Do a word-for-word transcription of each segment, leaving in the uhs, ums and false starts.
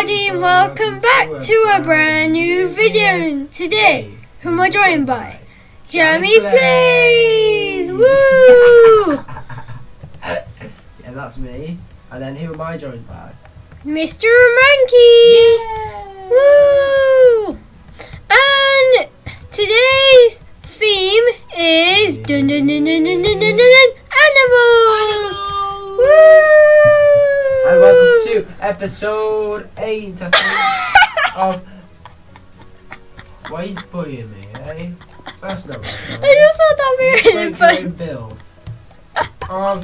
everybody, and welcome back to a brand new video. Today, who am I joined by? JammiePlays! Woo! Yeah, that's me. And then who am I joined by? Mister Monkey! Woo! And today's theme is dun dun dun dun dun dun dun dun animals! Woo! And welcome to episode eight, I think, of... Why are you bullying me, eh? That's not right. I just thought that we were in the first... build of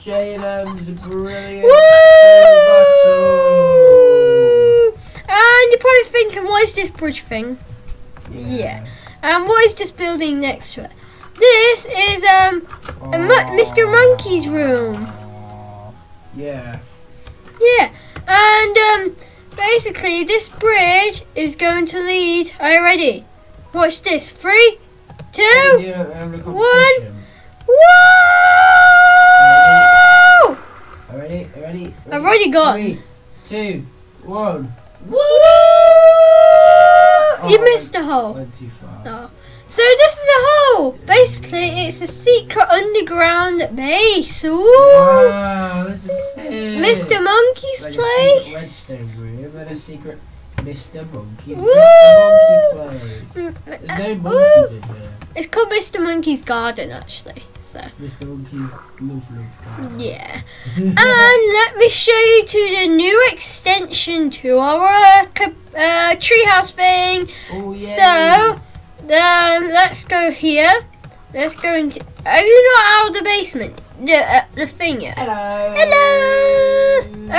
J and M's brilliant... Woo! And you're probably thinking, what is this bridge thing? Yeah. yeah. And what is this building next to it? This is um a Mo Mister Monkey's room. Yeah. Yeah, and um, basically this bridge is going to lead. Are you ready? Watch this. Three, two, one. Woo! Are you ready? Are you ready? I've already got. Three, two, one. Woo! Oh, you missed the hole. Went too far. No. So this is a hole. Basically, it's a secret underground base. Ooh. Wow, this is sick. Mister Monkey's like place. A room and a secret Mister Monkey's. Woo. Mister Monkey place. There's no monkeys in here. It's called Mister Monkey's garden, actually. So. Mister Monkey's lovely garden. Yeah. And let me show you to the new extension to our uh, uh, treehouse thing. Oh yeah. So. Um, let's go here. Let's go into. Are you not out of the basement? The uh, the thing yet. Hello. Hello.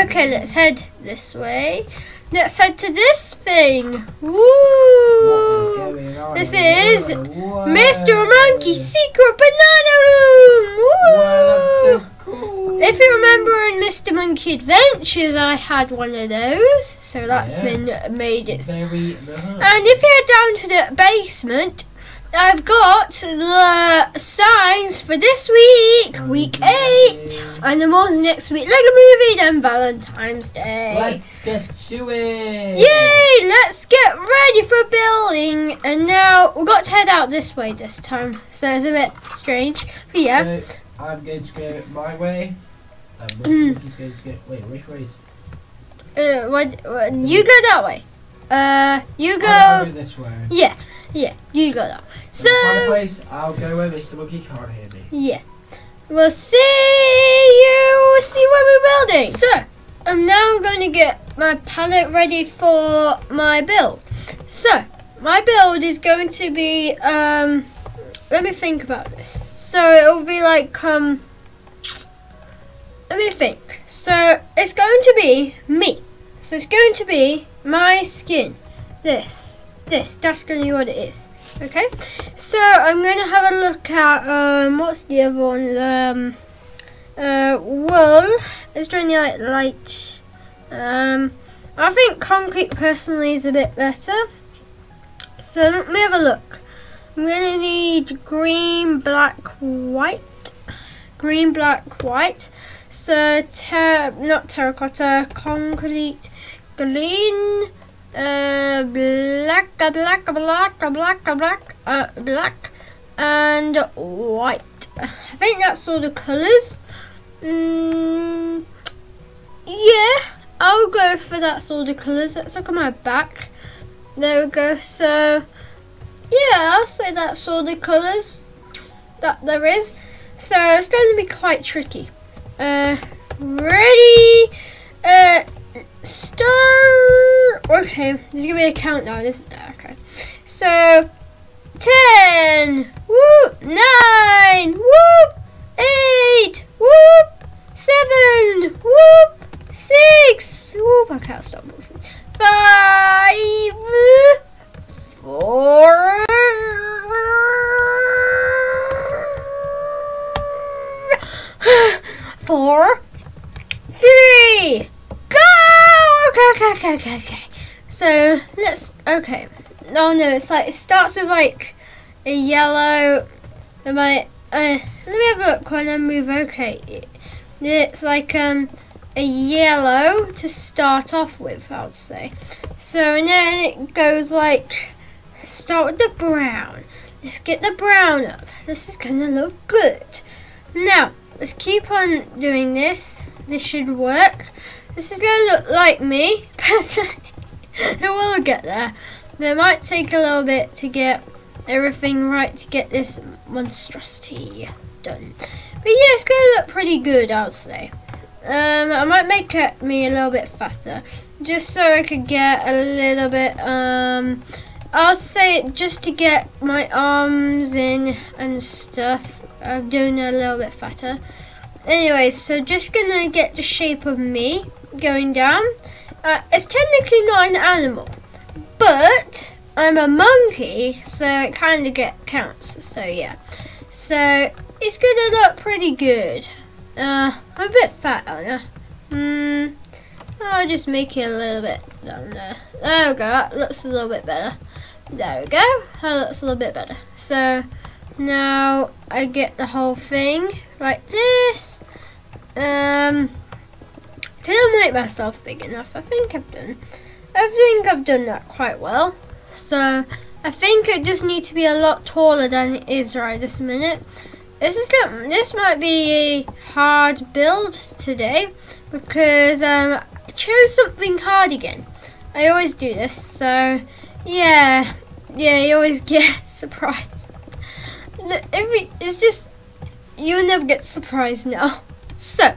Okay, let's head this way. Let's head to this thing. Woo! This is Mister Monkey's secret banana room. Woo! Wow, so cool. If you remember in Mister Monkey Adventures, I had one of those. So that's yeah. been made it. Very nice. And if you head down to the basement, I've got the signs for this week, Sunday. week eight, and the more next week, Lego Movie, then Valentine's Day. Let's get to it! Yay! Let's get ready for building. And now we've got to head out this way this time, so it's a bit strange. But yeah. So I'm going to go my way, and Mister Monkey's going to go. Wait, which way is? Uh, what, what, you go that way. Uh, you go. I'll go this way. Yeah, yeah, you go that way. So. Find a place, I'll go where Mister Monkey can't hear me. Yeah. We'll see you. We'll see what we're building. So, I'm now going to get my palette ready for my build. So, my build is going to be. Um, let me think about this. So, it will be like. Um, let me think. So, it's going to be me. So it's going to be my skin. This, this, that's going to be what it is. Okay. So I'm going to have a look at, um, what's the other one? Um, uh, wool. It's doing the light, light. Um, I think concrete personally is a bit better. So let me have a look. I'm going to need green, black, white. Green, black, white. So, ter not terracotta, concrete, green, uh, black, uh, black, uh, black, uh, black, uh, black, uh, black, and white. I think that's all the colours. Mm, yeah, I'll go for that's all the colours. Let's look at my back. There we go. So, yeah, I'll say that's all the colours that there is. So, it's going to be quite tricky. Uh, ready, uh, start. Okay, there's gonna be a countdown, isn't there? Okay, so ten, whoop, nine, whoop, eight, whoop, seven, whoop, six, whoop, I can't stop moving, five, four, Four, three, go! Okay, okay, okay, okay, okay. So let's. Okay. Oh no, it's like it starts with like a yellow. Am I? Uh, let me have a look when I move. Okay, it's like um, a yellow to start off with, I would say. So, and then it goes like, start with the brown. Let's get the brown up. This is gonna look good. Now, let's keep on doing this. This should work. This is gonna look like me, but it will get there. But it might take a little bit to get everything right to get this monstrosity done. But yeah, it's gonna look pretty good, I would say. Um, I might make it me a little bit fatter, just so I could get a little bit, um, I'll say it just to get my arms in and stuff. I'm doing it a little bit fatter. Anyway, so just gonna get the shape of me going down. Uh, it's technically not an animal, but I'm a monkey, so it kind of get counts, so yeah. So, it's gonna look pretty good. Uh, I'm a bit fat on her. Hmm. I'll just make it a little bit down there. There we go. That looks a little bit better. There we go. That looks a little bit better. So now I get the whole thing like this. Um. Did I make myself big enough? I think I've done. I think I've done that quite well. So I think it just needs to be a lot taller than it is right this minute. This is good. This might be a hard build today because um, I chose something hard again. I always do this, so yeah, yeah. You always get surprised. Every it's just you'll never get surprised now. So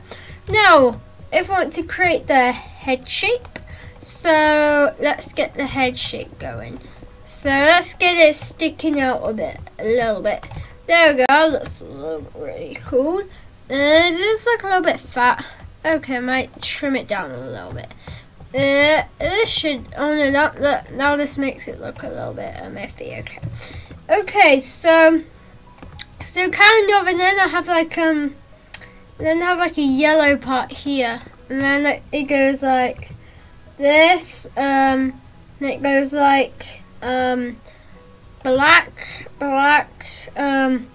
now, if I want to create the head shape, so let's get the head shape going. So let's get it sticking out a bit, a little bit. There we go, that's a little bit really cool. Uh, this looks like a little bit fat. Okay, I might trim it down a little bit. Uh, this should, oh no, that, that, now this makes it look a little bit miffy, okay. Okay, so, so kind of, and then I have like, um, then I have like a yellow part here. And then it goes like this, um, and it goes like, um, black, black, um,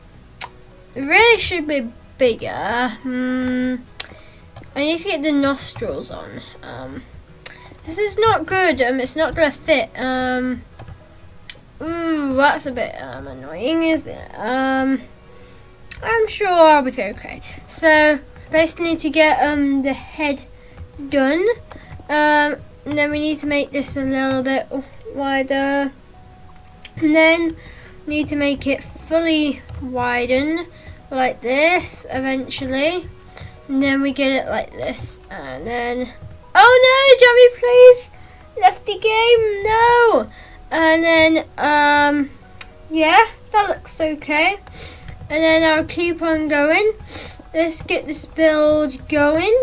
it really should be bigger. Mm, I need to get the nostrils on. Um, this is not good. Um, it's not gonna fit. Um, ooh, that's a bit um, annoying, isn't it? Um, I'm sure I'll be okay. So basically, need to get um the head done. Um, and then we need to make this a little bit wider. And then need to make it fully widen like this eventually. And then we get it like this. And then, oh no, JammiePlays left the game, no. And then, um, yeah, that looks okay. And then I'll keep on going. Let's get this build going.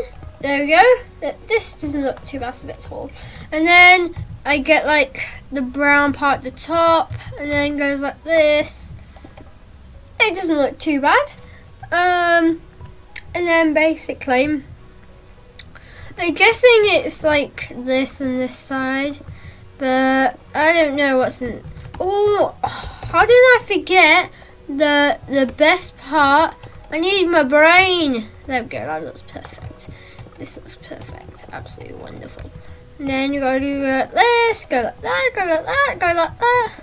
There we go. This doesn't look too bad, it's a bit tall. And then I get like the brown part at the top and then goes like this. It doesn't look too bad. Um, and then basically, I'm guessing it's like this on this side, but I don't know what's in. Oh, how did I forget the, the best part? I need my brain. There we go, that looks perfect. This looks perfect, absolutely wonderful. And then you gotta do like this, go like that, go like that, go like that.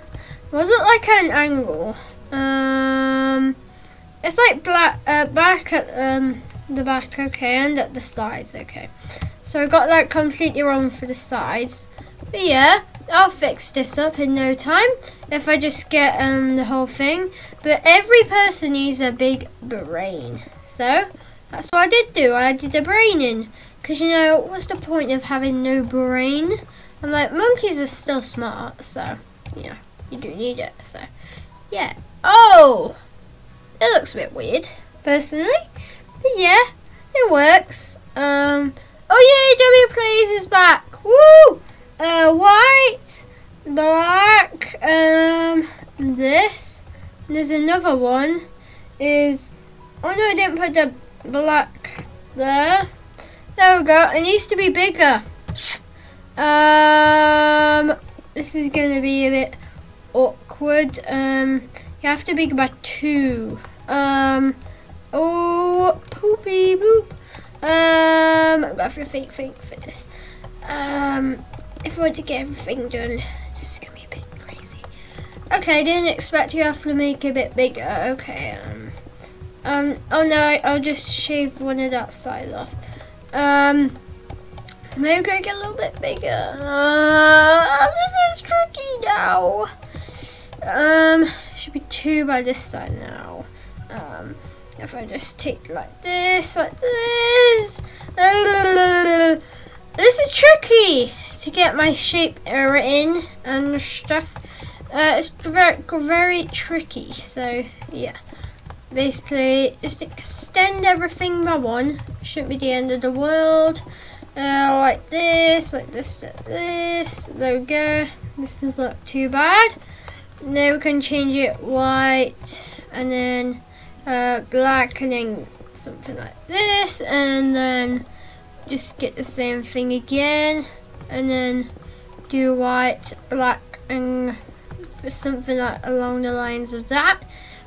Was it like an angle? Um, it's like black, uh, back at um, the back, okay, and at the sides, okay. So I got that completely wrong for the sides. But yeah, I'll fix this up in no time if I just get um, the whole thing. But every person needs a big brain. So that's what I did do, I did the brain in. Because, you know, what's the point of having no brain? I'm like, monkeys are still smart, so, you know, you do need it, so, yeah. Oh! It looks a bit weird, personally. But, yeah, it works. Um, oh, yay, JammiePlays is back! Woo! Uh, white, black, um, this. And there's another one, is, oh, no, I didn't put the black there. There we go, it needs to be bigger. Um, this is gonna be a bit awkward. Um, you have to be big by two. Um, oh, poopy boop. Um, I've got everything for this. Um, if I were to get everything done, this is going to be a bit crazy. Okay, I didn't expect you have to make it a bit bigger. Okay, um, um, oh no, I'll just shave one of that side off. Um, maybe I'll get a little bit bigger. Uh, this is tricky now. Um, should be two by this side now. Um, if I just take like this, like this. Uh, this is tricky to get my shape error in and stuff. Uh, it's very, very tricky. So yeah, basically just extend everything by one. Shouldn't be the end of the world. Uh, like this, like this, like this. There we go. This doesn't look too bad. Now we can change it white and then uh, black and then something like this, and then just get the same thing again and then do white, black and something like along the lines of that,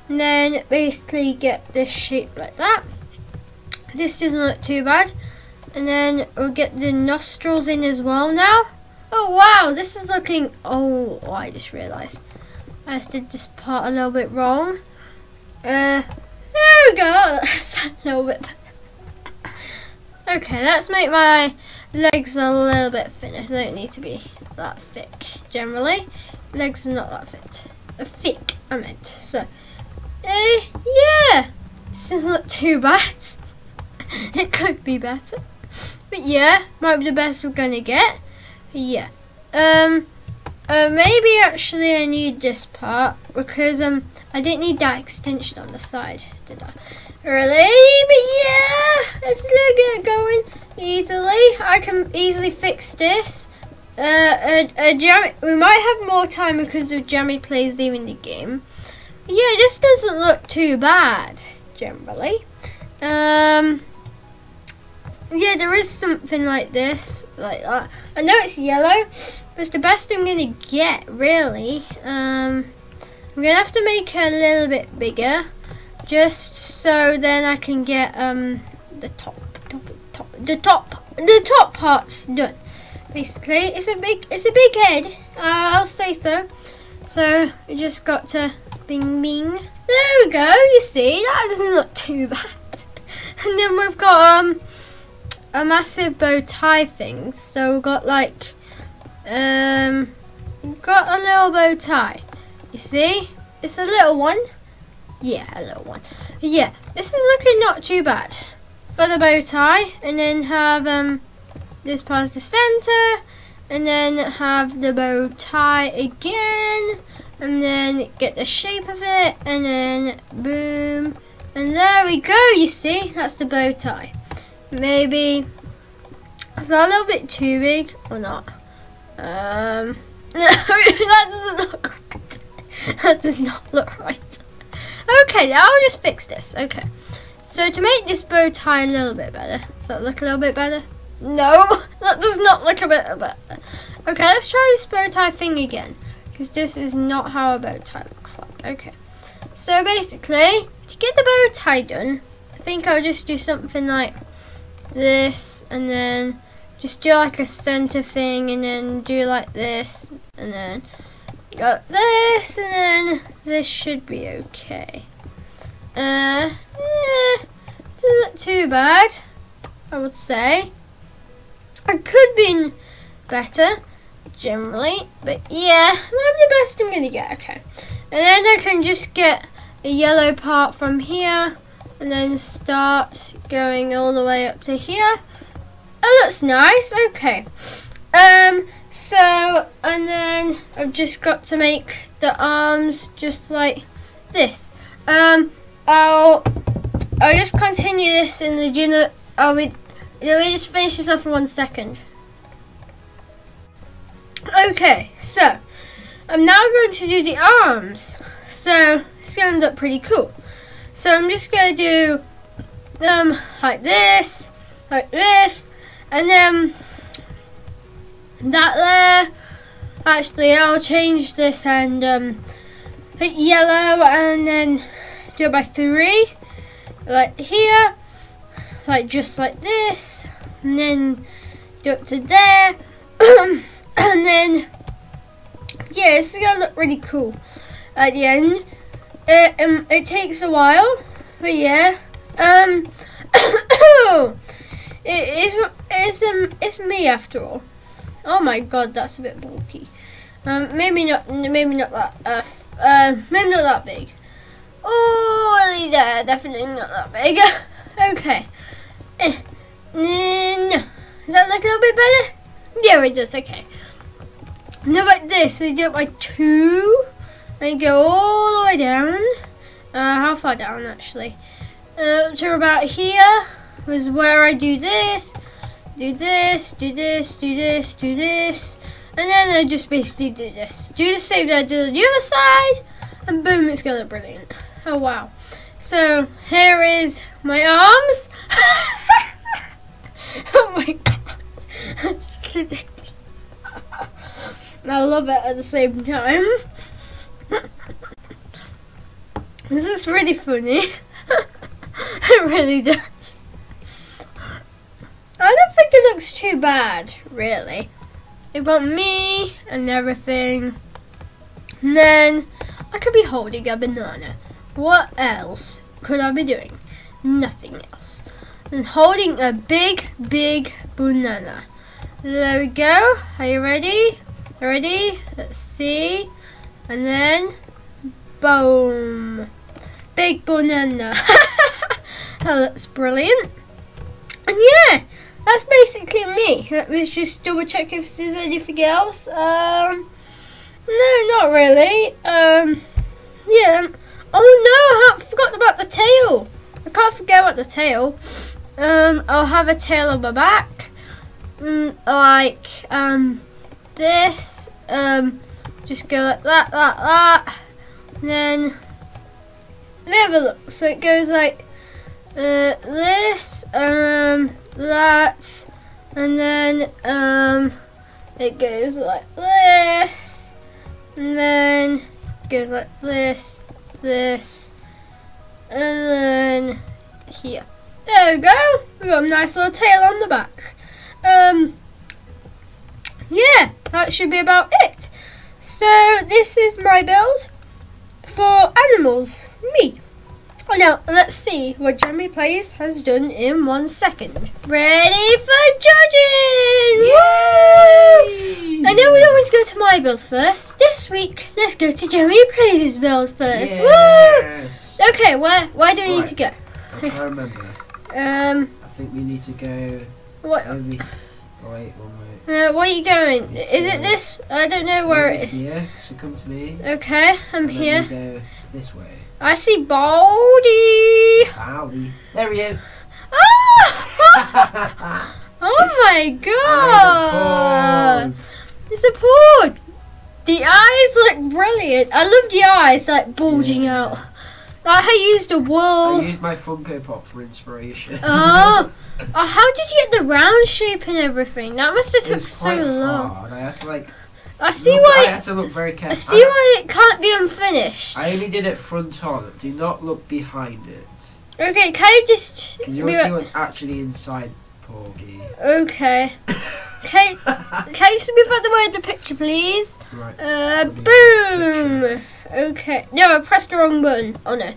and then basically get this shape like that. This doesn't look too bad, and then we'll get the nostrils in as well now. Oh wow, this is looking, oh, oh I just realised I just did this part a little bit wrong. Uh, there we go. That's a little bit. Okay, let's make my legs a little bit thinner. They don't need to be that thick. Generally, legs are not that thick. Uh, thick, I meant. So, uh, yeah, this doesn't look too bad. It could be better, but yeah, might be the best we're gonna get. Yeah. Um. Uh, maybe actually I need this part because um I didn't need that extension on the side, did I? Really? But yeah, let's look at going easily. I can easily fix this. Uh, uh, uh Jammy, we might have more time because of JammiePlays leaving the game. But yeah, this doesn't look too bad generally. Um. Yeah, there is something like this, like that. I know it's yellow, but it's the best I'm going to get, really. Um, I'm going to have to make it a little bit bigger, just so then I can get um, the top, top, top, the top, the top parts done. Basically, it's a big, it's a big head, uh, I'll say so. So, we just got to bing, bing. There we go, you see, that doesn't look too bad. And then we've got, um... a massive bow tie thing, so we've got like um we've got a little bow tie, you see, it's a little one, yeah, a little one, yeah, this is looking not too bad for the bow tie, and then have um this past the center, and then have the bow tie again, and then get the shape of it, and then boom, and there we go, you see, that's the bow tie. Maybe is that a little bit too big or not? Um, no, that doesn't look right. That does not look right. Okay, now I'll just fix this. Okay, so to make this bow tie a little bit better, does that look a little bit better? No, that does not look a bit better. Okay, let's try this bow tie thing again because this is not how a bow tie looks like. Okay, so basically to get the bow tie done, I think I'll just do something like this, and then just do like a center thing, and then do like this, and then got this, and then this should be okay. Uh, yeah, doesn't look too bad, I would say. It could be better generally, but yeah, I'm the best I'm gonna get. Okay, and then I can just get a yellow part from here, and then start going all the way up to here. Oh, that's nice. Okay. Um. So, and then I've just got to make the arms just like this. Um. I'll. I'll just continue this in the general. I'll be. Let me just finish this off in one second. Okay. So, I'm now going to do the arms. So it's going to end up pretty cool. So I'm just going to do um, like this, like this, and then that there. Actually, I'll change this and um, put yellow and then do it by three, like here, like just like this, and then do up to there, and then yeah, this is gonna look really cool at the end. Uh, um, it takes a while, but yeah, um, it, it's it's um it's me after all. Oh my god, that's a bit bulky. Um, maybe not, maybe not that, uh, uh, maybe not that big. Oh, yeah, definitely not that big. Okay. Eh, no. Does that look a little bit better? Yeah, it does, okay. Now like this, so you do it by two, and you go all the way down. Uh, how far down, actually? Uh, up to about here was where I do this, do this, do this, do this, do this. And then I just basically do this. Do the same that I did on the other side, and boom, it's gonna look brilliant. Oh wow. So here is my arms. Oh my god. That's ridiculous. I love it at the same time. This is really funny. It really does. I don't think it looks too bad, really. You've got me and everything. And then I could be holding a banana. What else could I be doing? Nothing else. And holding a big, big banana. There we go. Are you ready? Ready? Let's see. And then, boom. Big banana. That looks brilliant. And yeah. That's basically me. Let me just double check if there's anything else. Um, no, not really. Um, yeah. Oh no, I forgot about the tail. I can't forget about the tail. Um, I'll have a tail on my back, mm, like um, this. Um, just go like that, that, that. And then let me have a look. So it goes like uh, this. Um. That, and then um it goes like this, and then it goes like this, this, and then here. There we go, we got a nice little tail on the back. Um yeah, that should be about it. So this is my build for animals, me. Now, let's see what JammiePlays has done in one second. Ready for judging! Woo! I know we always go to my build first. This week, let's go to JammiePlays' build first. Yes. Woo! Okay, where, where do we right. need to go? I can't remember. Um, I think we need to go... What? Oh, we, oh wait, one minute. Uh, where are you going? Is it this? I don't know where it is. Yeah, so come to me. Okay, I'm and here. Then we go this way. I see Baldy. Baldy. There he is. Ah! Oh my god. It's a Porg. The eyes look brilliant. I love the eyes like bulging yeah. out. Like I used a wool. I used my Funko Pop for inspiration. Oh. Oh, how did you get the round shape and everything? That must have it took so long. Hard. I have to like... I see look, why. I have to look very carefully. I see I, why it can't be unfinished. I only did it front on. Do not look behind it. Okay, can I just? Because you want to see what's actually inside, Porgy. Okay. Can Can you just move out the way of the picture, please? Right. Uh, boom. Okay. No, I pressed the wrong button. Oh no.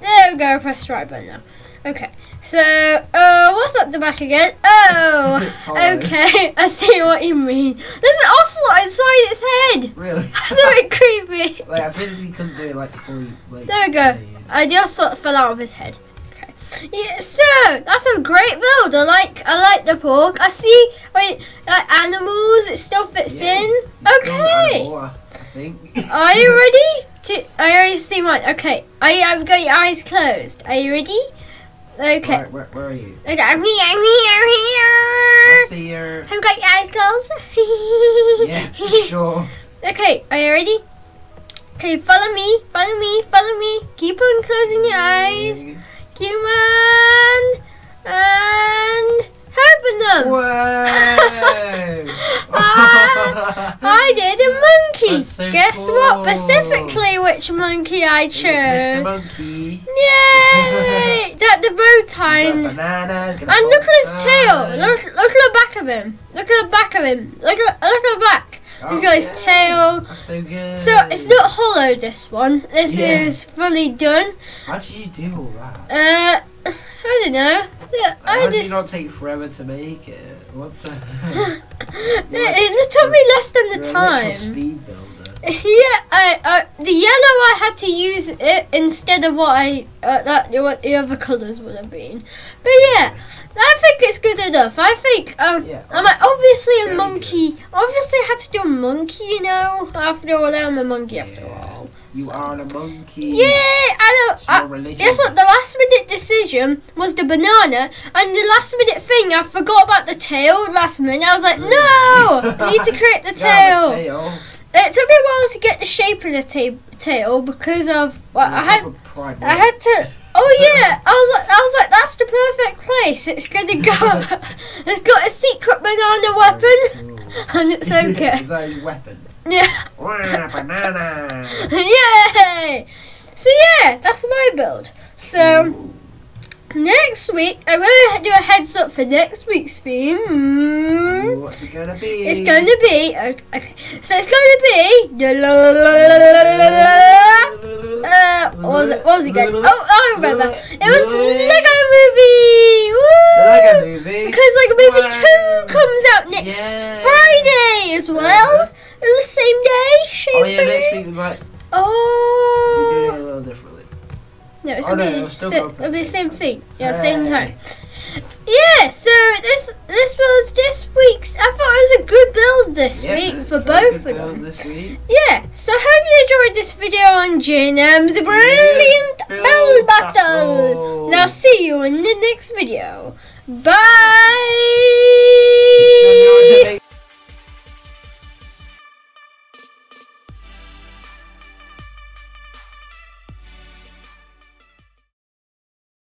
There we go. I pressed the right button now. Okay. So, uh, what's up the back again? Oh, okay, I see what you mean. There's an ocelot inside its head. Really? That's a bit creepy. Like, I physically couldn't do it, like, fully. Like, there we go. Uh, the ocelot fell out of his head. Okay. Yeah, so, that's a great build. I like, I like the Porg. I see, wait, like, animals, it still fits yeah, in. Okay. Animal, I think. Are you ready? To, I already see mine. Okay, I, I've got your eyes closed. Are you ready? Okay. Right, where, where are you? Okay, I'm here, I'm here, I'm here. I see your... Have you got your eyes closed? Yeah, sure. Okay, are you ready? Okay, follow me, follow me, follow me. Keep on closing your eyes. Keep on. And... helping them. Whoa. I, I did a monkey. So guess cool. what specifically which monkey I chose? Mister Monkey. Yay! That the bow tie. And look at his tail. Look, look at the back of him. Look at the back of him. Look at, look at the back. Oh, he's got yeah. his tail. That's so good. So it's not hollow. This one. This yeah. is fully done. How did you do all that? Uh, I don't know. Yeah, I How did you not take forever to make it? What the heck? it, it took me less than the You're time. A speed builder. yeah, I, I, the yellow I had to use it instead of what I uh, that what the other colours would have been. But yeah, I think it's good enough. I think um, yeah, I'm like, obviously a monkey. Good. Obviously, I had to do a monkey. You know, after all, I'm a monkey yeah. after all. You are a monkey. Yeah, I know. Guess what? The last minute decision was the banana, and the last minute thing I forgot about the tail last minute. I was like, mm. no, I need to create the tail. Yeah, tail. It took me a while to get the shape of the ta tail because of well, I had I had to. Oh yeah, I was like I was like that's the perfect place. It's gonna go. It's got a secret banana weapon, and it's okay. Is that a weapon? Yeah. Banana. Yay! So yeah, that's my build. So Ooh. next week I'm gonna do a heads up for next week's theme. Ooh, what's it gonna be? It's gonna be okay. okay. So it's gonna be. Uh, what was it? What was it going? Oh, I remember. It was Lego Movie. Woo! The Lego Movie. Because Lego Movie Two comes out next yeah. Friday as well. It's the same day. Same oh yeah, thing. Next week we might. Oh. We're doing it a little differently. No, it's oh, no, it'll still si it'll be the same thing. Yeah, hey. same time. Yeah. So this this was this week's. I thought it was a good build this yeah, week for both of them. This week. Yeah. So I hope you enjoyed this video on J and M's brilliant build, build battle. battle. Now see you in the next video. Bye.